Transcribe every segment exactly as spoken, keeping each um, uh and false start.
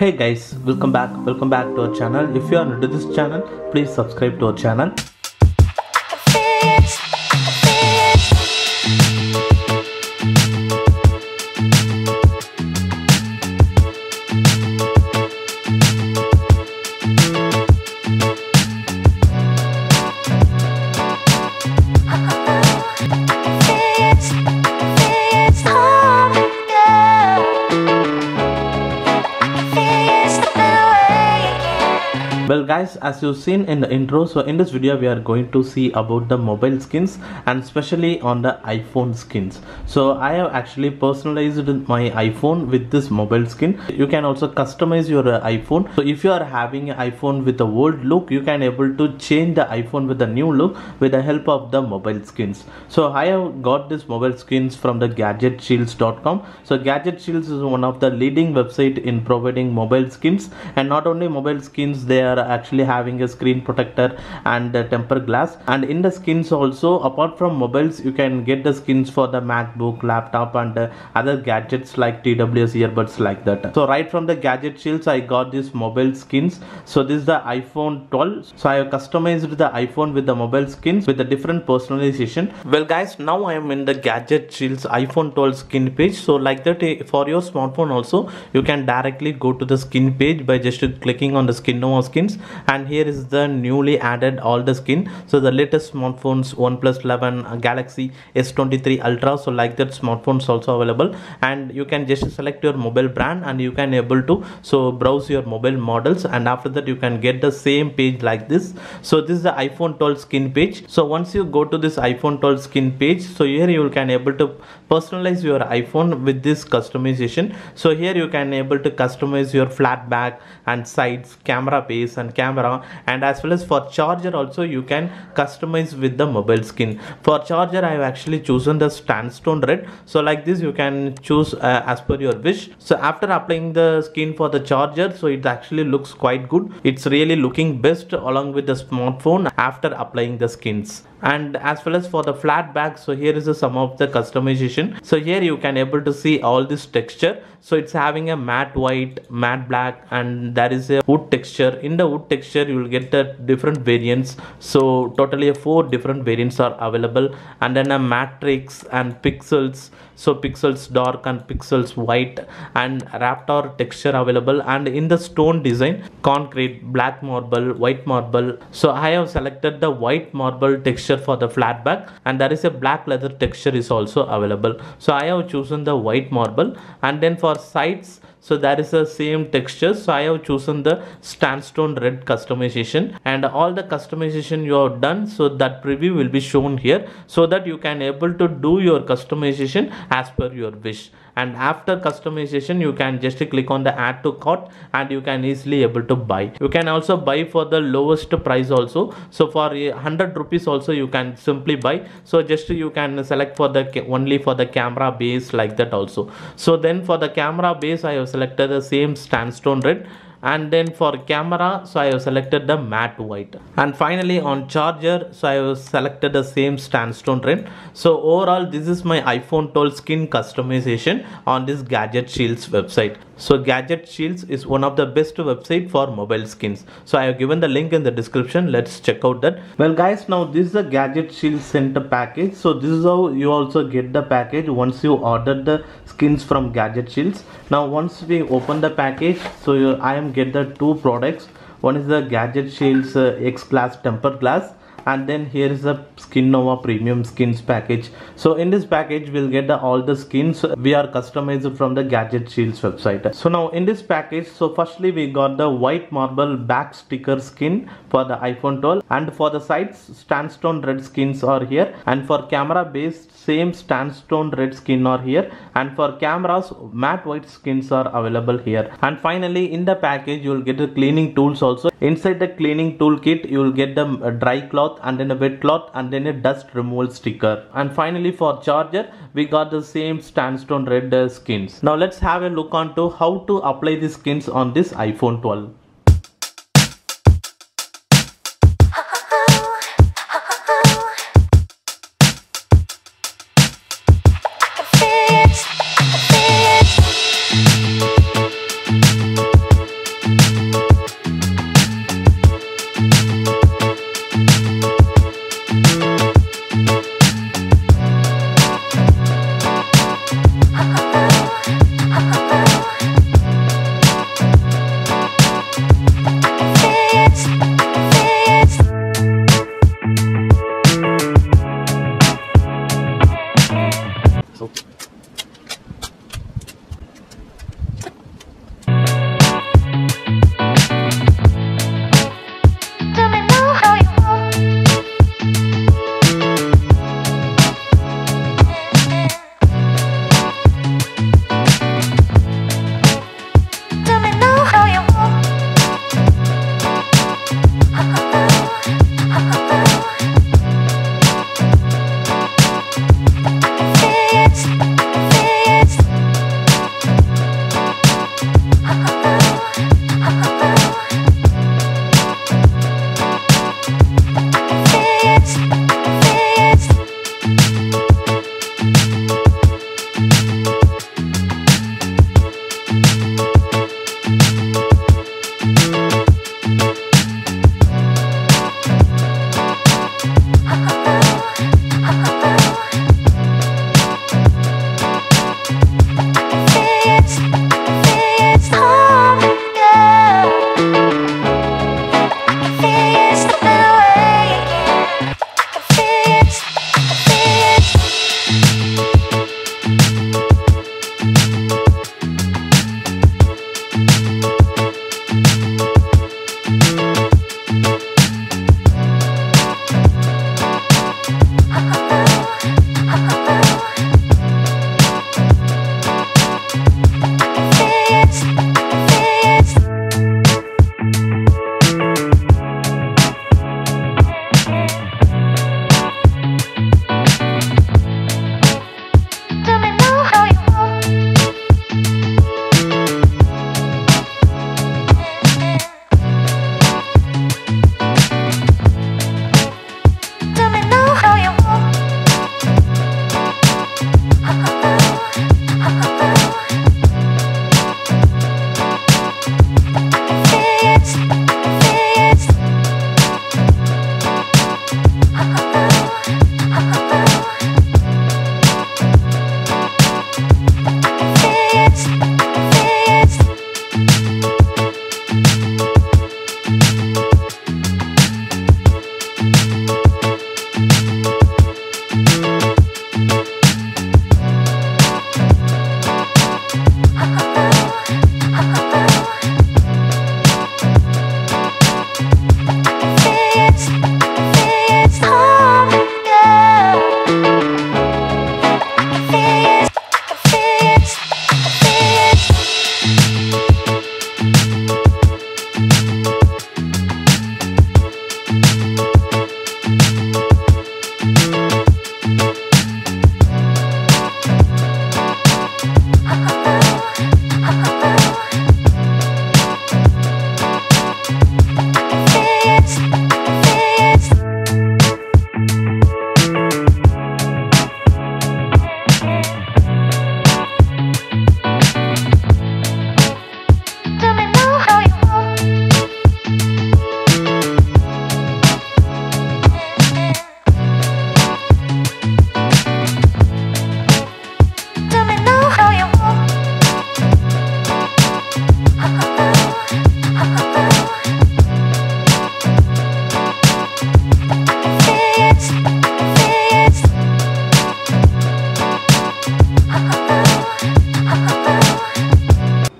Hey guys, welcome back welcome back to our channel. If you are new to this channel, please subscribe to our channel. Well guys, as you've seen in the intro, so in this video we are going to see about the mobile skins and especially on the iPhone skins. So I have actually personalized my iPhone with this mobile skin. You can also customize your iPhone. So if you are having an iPhone with the old look, you can able to change the iPhone with the new look with the help of the mobile skins. So I have got this mobile skins from the gadget shields dot com. So GadgetShieldz is one of the leading website in providing mobile skins, and not only mobile skins, they are actually having a screen protector and a tempered glass. And in the skins also, apart from mobiles, you can get the skins for the MacBook, laptop and uh, other gadgets like T W S earbuds like that. So right from the GadgetShieldz I got these mobile skins. So this is the iPhone twelve. So I have customized the iPhone with the mobile skins with a different personalization. Well guys, now I am in the GadgetShieldz iPhone twelve skin page. So like that, for your smartphone also you can directly go to the skin page by just clicking on the skin or skins. And here is the newly added all the skin. So the latest smartphones, OnePlus eleven, Galaxy S twenty-three Ultra, so like that smartphones also available. And you can just select your mobile brand and you can able to so browse your mobile models, and after that you can get the same page like this. So this is the iPhone twelve skin page. So once you go to this iPhone twelve skin page, so here you can able to personalize your iPhone with this customization. So here you can able to customize your flat back and sides, camera base and camera, and as well as for charger also you can customize with the mobile skin. For charger I have actually chosen the sandstone red. So like this you can choose uh, as per your wish. So after applying the skin for the charger, so it actually looks quite good. It's really looking best along with the smartphone after applying the skins. And as well as for the flat back, so here is the sum of the customization. So here you can able to see all this texture. So it's having a matte white, matte black, and there is a wood texture. In the wood texture you will get the different variants. So totally four different variants are available, and then a matrix and pixels. So pixels dark and pixels white and raptor texture available. And in the stone design, concrete, black marble, white marble. So I have selected the white marble texture for the flat back, and there is a black leather texture is also available. So I have chosen the white marble. And then for sides, so there is the same texture. So I have chosen the sandstone red customization, and all the customization you have done, so that preview will be shown here, so that you can able to do your customization as per your wish. And after customization you can just click on the add to cart and you can easily able to buy. You can also buy for the lowest price also. So for one hundred rupees also you can simply buy. So just you can select for the only for the camera base like that also. So then for the camera base I have selected the same sandstone red. And then for camera, so I have selected the matte white. And finally on charger, so I have selected the same sandstone red. So overall this is my iPhone twelve skin customization on this GadgetShieldz website. So GadgetShieldz is one of the best website for mobile skins. So I have given the link in the description. Let's check out that. Well guys, now this is the GadgetShieldz center package. So this is how you also get the package once you order the skins from GadgetShieldz. Now once we open the package, so you, I am get the two products. One is the GadgetShieldz uh, X Glass tempered glass, and then here is the Skin Nova premium skins package. So in this package we'll get the, all the skins we are customized from the GadgetShieldz website. So now in this package, so firstly we got the white marble back sticker skin for the iPhone twelve, and for the sides sandstone red skins are here, and for camera base same sandstone red skin are here, and for cameras matte white skins are available here. And finally in the package you will get the cleaning tools also. Inside the cleaning toolkit you will get the dry cloth, and then a wet cloth, and then a dust removal sticker. And finally for charger we got the same sandstone red uh, skins. Now let's have a look on to how to apply these skins on this iPhone twelve.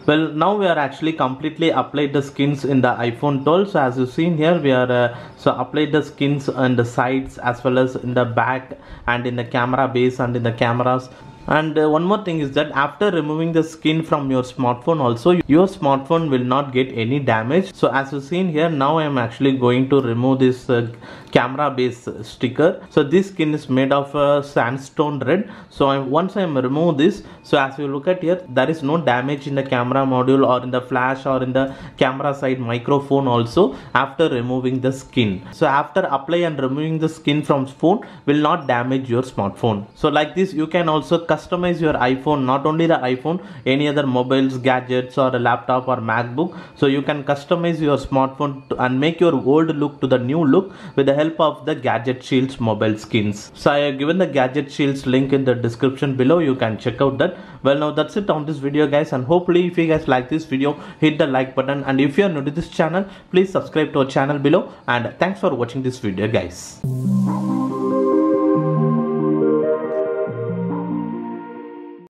Well, now we are actually completely applied the skins in the iPhone twelve. So as you've seen here, we are uh, so applied the skins on the sides as well as in the back and in the camera base and in the cameras. And uh, one more thing is that after removing the skin from your smartphone also, your smartphone will not get any damage. So as you've seen here, now I am actually going to remove this uh, camera base sticker. So this skin is made of uh, sandstone red. So I, once I remove this, so as you look at here, there is no damage in the camera module or in the flash or in the camera side microphone also after removing the skin. So after apply and removing the skin from phone will not damage your smartphone. So like this, you can also customize your iPhone, not only the iPhone, any other mobiles, gadgets or a laptop or MacBook. So you can customize your smartphone to, and make your old look to the new look with the help of the GadgetShieldz mobile skins. So I have given the GadgetShieldz link in the description below, you can check out that. Well, now that's it on this video guys, and hopefully if you guys like this video, hit the like button, and if you are new to this channel, please subscribe to our channel below, and thanks for watching this video guys.